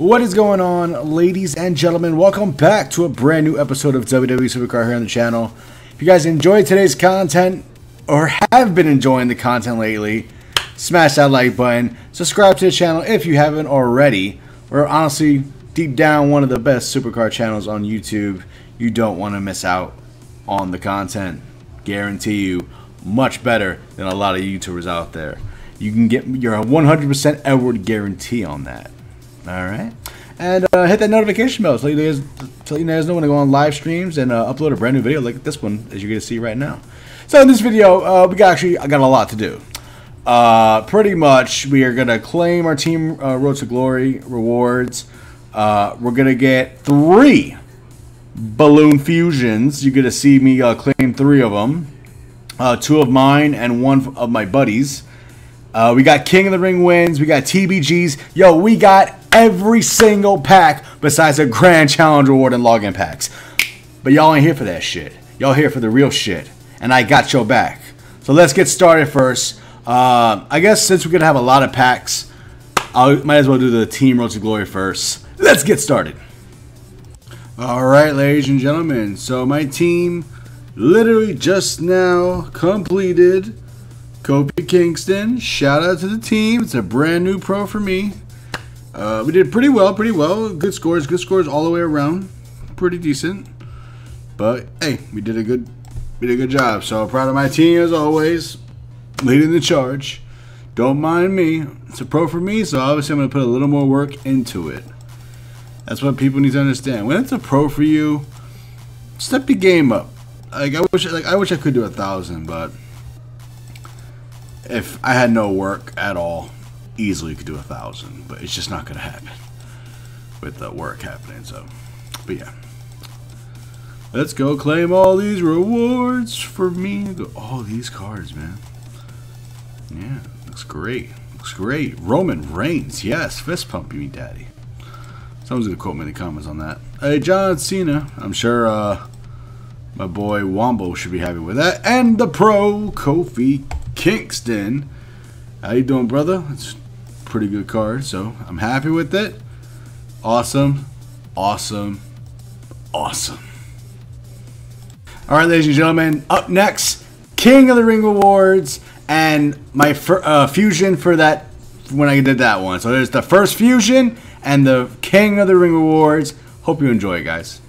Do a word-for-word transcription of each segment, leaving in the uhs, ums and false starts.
What is going on, ladies and gentlemen? Welcome back to a brand new episode of W W E Supercard here on the channel. If you guys enjoyed today's content or have been enjoying the content lately, smash that like button, subscribe to the channel if you haven't already. We're honestly deep down one of the best Supercard channels on YouTube. You don't want to miss out on the content. Guarantee you, much better than a lot of YouTubers out there. You can get your one hundred percent Edward guarantee on that. Alright, and uh, hit that notification bell so you guys, so you guys know when I go on live streams and uh, upload a brand new video like this one, as you're going to see right now. So in this video, uh, we got actually I got a lot to do. Uh, pretty much, we are going to claim our team uh, Road to Glory rewards. Uh, we're going to get three balloon fusions. You're going to see me uh, claim three of them. Uh, two of mine and one of my buddies. Uh, we got King of the Ring wins. We got T B Gs. Yo, we got every single pack besides a Grand Challenge reward and login packs. But y'all ain't here for that shit. Y'all here for the real shit. And I got your back. So let's get started first. Uh, I guess since we're going to have a lot of packs, I might as well do the Team Road to Glory first. Let's get started. Alright, ladies and gentlemen. So my team literally just now completed Kofi Kingston. Shout out to the team. It's a brand new pro for me. Uh, we did pretty well, pretty well. Good scores, good scores all the way around. Pretty decent. But hey, we did a good, we did a good job. So proud of my team as always, leading the charge. Don't mind me. It's a pro for me, so obviously I'm gonna put a little more work into it. That's what people need to understand. When it's a pro for you, step your game up. Like I wish, like I wish I could do a thousand, but if I had no work at all, easily could do a thousand, but it's just not gonna happen with the work happening. So, but yeah, let's go claim all these rewards for me. All these cards, man. Yeah, looks great. Looks great. Roman Reigns, yes, fist pump you, daddy. Someone's gonna quote me in the comments on that. Hey, John Cena. I'm sure uh, my boy Wombo should be happy with that. And the pro Kofi Kingston. How you doing, brother? It's pretty good card, so I'm happy with it. Awesome, awesome, awesome. All right, ladies and gentlemen, up next, King of the Ring rewards and my uh, fusion for that when I did that one. So there's the first fusion and the King of the Ring rewards. Hope you enjoy it, guys.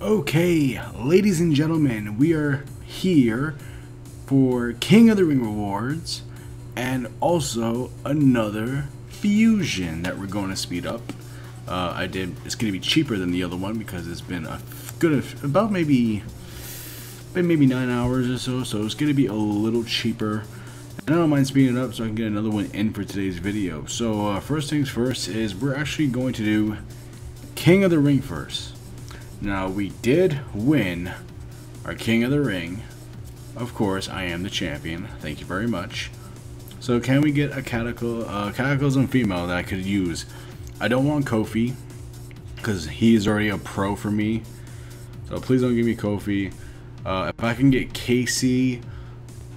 Okay, ladies and gentlemen, we are here for King of the Ring rewards and also another fusion that we're going to speed up. Uh, I did. It's going to be cheaper than the other one because it's been a good about maybe, been maybe nine hours or so. So it's going to be a little cheaper. And I don't mind speeding it up so I can get another one in for today's video. So uh, first things first is we're actually going to do King of the Ring first. Now we did win our King of the Ring. Of course, I am the champion. Thank you very much. So can we get a Catacly uh, Cataclysm female that I could use? I don't want Kofi because he's already a pro for me. So please don't give me Kofi. Uh, if I can get Casey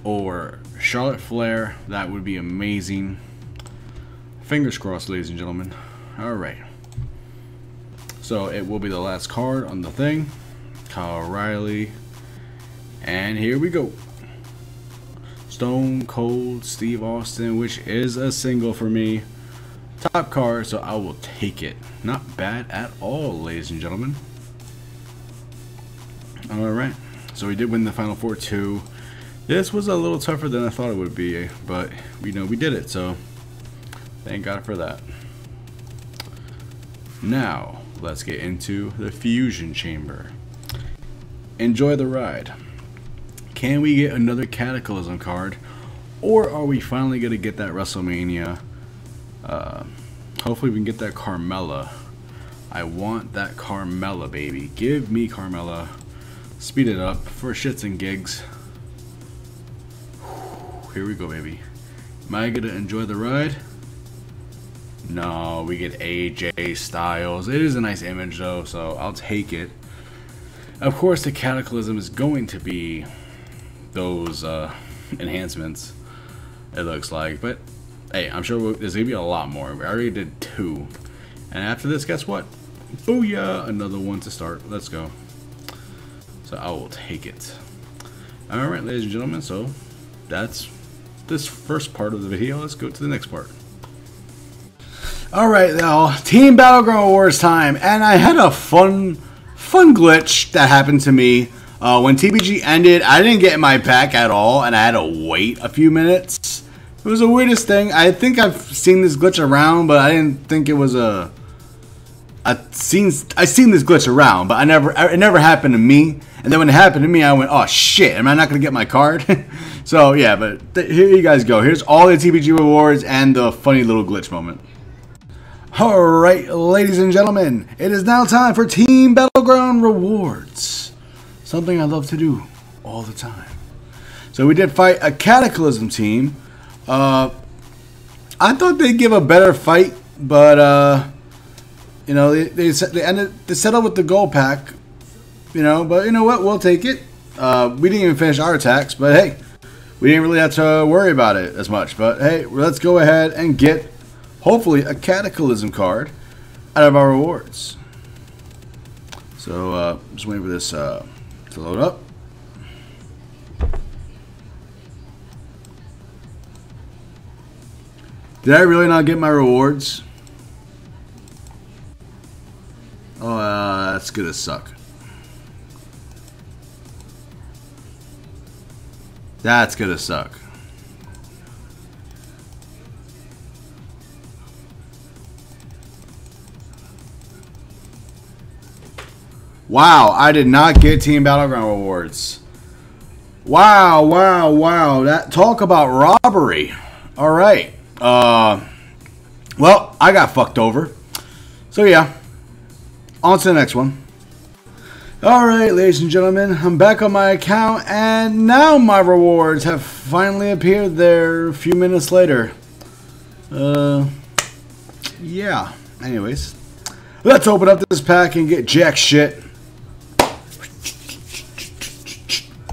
or Charlotte Flair, that would be amazing. Fingers crossed, ladies and gentlemen. All right. So it will be the last card on the thing. Kyle O'Reilly. And here we go. Stone Cold Steve Austin, which is a single for me. Top card, so I will take it. Not bad at all, ladies and gentlemen. Alright, so we did win the Final Four two. This was a little tougher than I thought it would be, but you know, we did it, so thank God for that. Now, let's get into the Fusion Chamber. Enjoy the ride. Can we get another Cataclysm card, or are we finally going to get that Wrestlemania? Uh, hopefully we can get that Carmella. I want that Carmella, baby. Give me Carmella. Speed it up for shits and gigs. Whew, here we go, baby. Am I going to enjoy the ride? No, we get A J Styles. It is a nice image, though, so I'll take it. Of course, the Cataclysm is going to be those uh, enhancements, it looks like, but hey, I'm sure we'll, there's gonna be a lot more. I already did two, And after this, guess what? Booyah! Another one to start. Let's go. So I will take it. Alright, ladies and gentlemen, so that's this first part of the video. Let's go to the next part. Alright now, Team Battleground Wars time, and I had a fun fun glitch that happened to me. Uh, when T B G ended, I didn't get my pack at all, and I had to wait a few minutes. It was the weirdest thing. I think I've seen this glitch around, but I didn't think it was a... I seen I seen this glitch around, but I never I, it never happened to me. And then when it happened to me, I went, "Oh shit! Am I not gonna get my card?" So yeah, but th here you guys go. Here's all the T B G rewards and the funny little glitch moment. All right, ladies and gentlemen, it is now time for Team Battleground Rewards. Something I love to do all the time. So we did fight a Cataclysm team. Uh, I thought they'd give a better fight, but uh. You know, they they they ended they settled with the gold pack, you know. But you know what? We'll take it. Uh, we didn't even finish our attacks, but hey, we didn't really have to worry about it as much. But hey, let's go ahead and get hopefully a Cataclysm card out of our rewards. So uh, just waiting for this uh, to load up. Did I really not get my rewards? Oh, uh, that's gonna suck. That's gonna suck. Wow, I did not get Team Battleground rewards. Wow, wow, wow. That talk about robbery. All right. Uh, well, I got fucked over. So yeah. On to the next one. Alright, ladies and gentlemen, I'm back on my account, and now my rewards have finally appeared there a few minutes later. Uh, yeah. Anyways, let's open up this pack and get jack shit.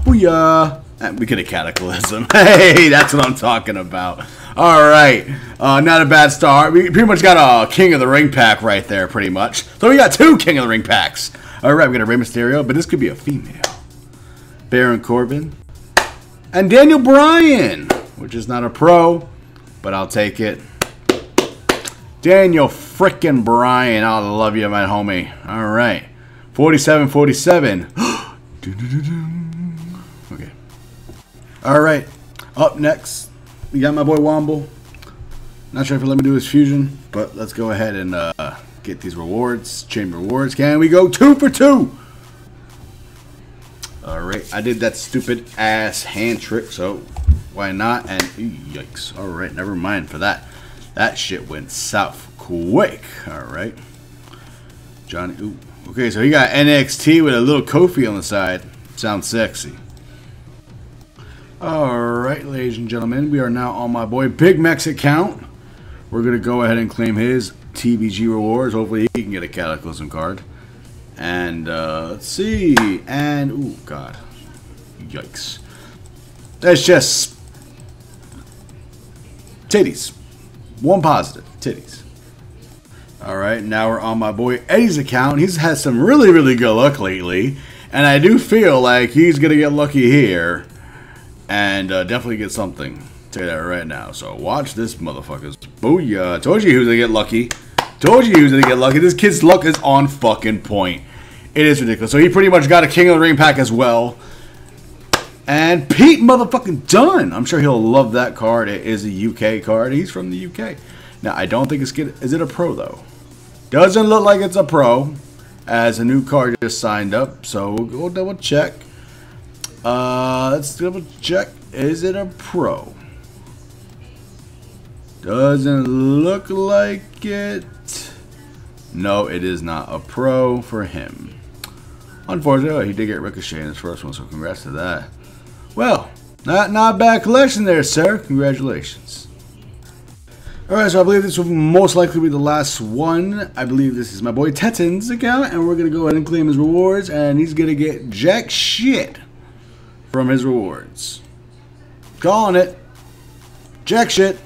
Booyah! We get a Cataclysm. Hey, that's what I'm talking about. Alright, uh, not a bad start. We pretty much got a King of the Ring pack right there, pretty much. So we got two King of the Ring packs. Alright, we got a Rey Mysterio, but this could be a female. Baron Corbin. And Daniel Bryan, which is not a pro, but I'll take it. Daniel frickin' Bryan, I love you, my homie. Alright, forty-seven forty-seven. Okay. Alright, up next. We got my boy Womble. Not sure if he'll let me do his fusion, but let's go ahead and uh, get these rewards. Chamber rewards. Can we go two for two? Alright, I did that stupid ass hand trick, so why not? And yikes. Alright, never mind for that. That shit went south quick. Alright. Johnny. Ooh. Okay, so he got N X T with a little Kofi on the side. Sounds sexy. Alright, ladies and gentlemen, we are now on my boy Big Mac's account. We're going to go ahead and claim his T B G rewards. Hopefully he can get a Cataclysm card. And, uh, let's see. And, ooh, God. Yikes. That's just... titties. One positive. Titties. Alright, now we're on my boy Eddie's account. He's had some really, really good luck lately. And I do feel like he's going to get lucky here. And uh, definitely get something. Tell you that right now. So watch this, motherfuckers. Booyah. Told you he was going to get lucky. Told you he was going to get lucky. This kid's luck is on fucking point. It is ridiculous. So he pretty much got a King of the Ring pack as well. And Pete motherfucking Dunne. I'm sure he'll love that card. It is a U K card. He's from the U K. Now, I don't think it's good. Is it a pro, though? Doesn't look like it's a pro. As a new card just signed up. So we'll double check. Uh, let's double check. Is it a pro? Doesn't look like it. No, it is not a pro for him. Unfortunately, he did get Ricochet in his first one, so congrats to that. Well, not, not a bad collection there, sir. Congratulations. Alright, so I believe this will most likely be the last one. I believe this is my boy Teton's account, and we're going to go ahead and claim his rewards, and he's going to get jack shit from his rewards. Calling it. Jack shit.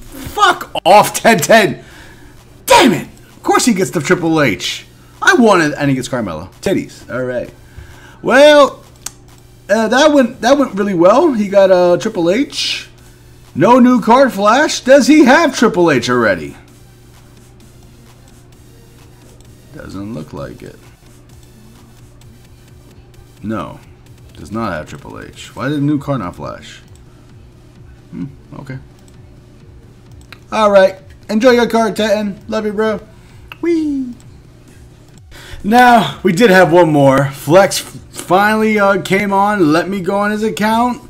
Fuck off, ten ten. Damn it. he gets the Triple H. I wanted, and he gets Carmella. Titties. All right. Well, uh, that went that went really well. He got uh, Triple H. No new card flash. Does he have Triple H already? Doesn't look like it. No, does not have Triple H. Why did new card not flash? Hmm, okay. All right. Enjoy your card, Titan. Love you, bro. Whee. Now, we did have one more. Flex finally uh, came on, let me go on his account.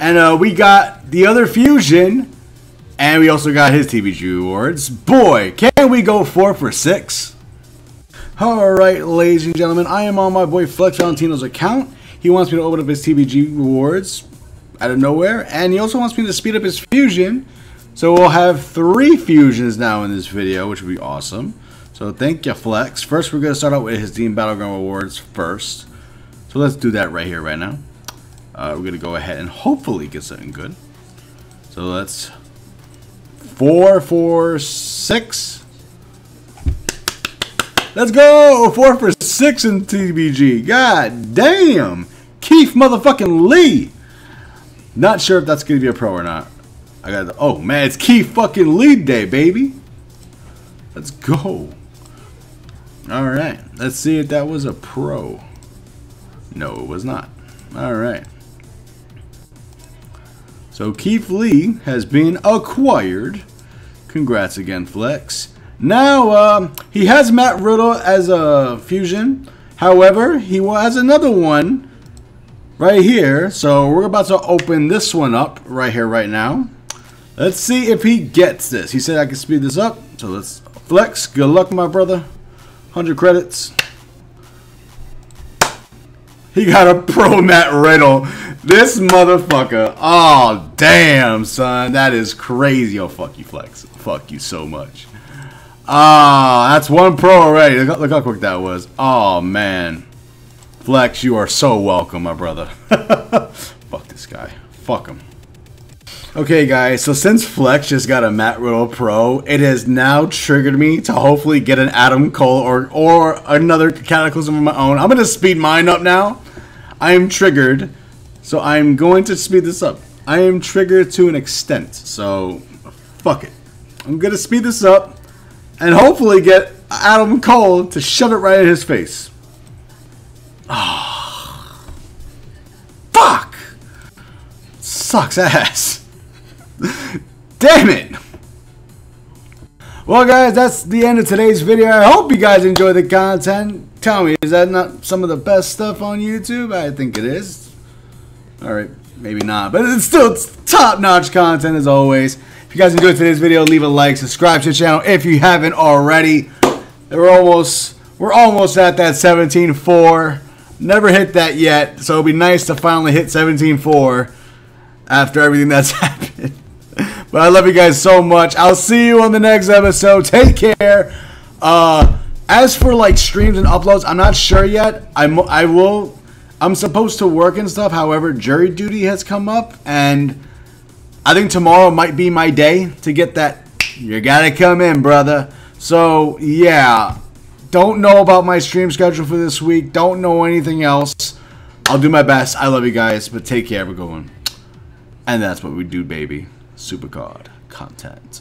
And uh, we got the other Fusion. And we also got his T B G rewards. Boy, can we go four for six? All right, ladies and gentlemen. I am on my boy Flex Valentino's account. He wants me to open up his T B G rewards out of nowhere. And he also wants me to speed up his Fusion. So we'll have three Fusions now in this video, which would be awesome. So thank you, Flex. First, we're going to start out with his Team Battleground Awards first. So let's do that right here, right now. Uh, we're going to go ahead and hopefully get something good. So let's... Four, four, six. Let's go! Four for six in T B G. God damn! Keith motherfucking Lee! Not sure if that's going to be a pro or not. I got the, oh, man, it's Keith fucking Lee day, baby. Let's go. All right. Let's see if that was a pro. No, it was not. All right. So Keith Lee has been acquired. Congrats again, Flex. Now, um, he has Matt Riddle as a Fusion. However, he has another one right here. So we're about to open this one up right here, right now. Let's see if he gets this. He said I can speed this up. So let's Flex. Good luck, my brother. one hundred credits. He got a pro Matt Riddle. This motherfucker. Oh, damn, son. That is crazy. Oh, fuck you, Flex. Fuck you so much. Ah, oh, that's one pro already. Look, look how quick that was. Oh, man. Flex, you are so welcome, my brother. Fuck this guy. Fuck him. Okay, guys, so since Flex just got a Matt Riddle Pro, it has now triggered me to hopefully get an Adam Cole or, or another Cataclysm of my own. I'm going to speed mine up now. I am triggered, so I'm going to speed this up. I am triggered to an extent, so fuck it. I'm going to speed this up and hopefully get Adam Cole to shove it right in his face. Oh, fuck! Sucks ass. Damn it! Well, guys, that's the end of today's video. I hope you guys enjoyed the content. Tell me, is that not some of the best stuff on YouTube? I think it is. Alright, maybe not. But it's still top-notch content, as always. If you guys enjoyed today's video, leave a like. Subscribe to the channel if you haven't already. We're almost, we're almost at that seventeen four. Never hit that yet, so it'd be nice to finally hit seventeen four after everything that's happened. But I love you guys so much. I'll see you on the next episode. Take care. Uh, as for like streams and uploads, I'm not sure yet. I'm, I will. I'm supposed to work and stuff. However, jury duty has come up. And I think tomorrow might be my day to get that. You got to come in, brother. So, yeah. Don't know about my stream schedule for this week. Don't know anything else. I'll do my best. I love you guys. But take care. We're going. And that's what we do, baby. SuperCard content.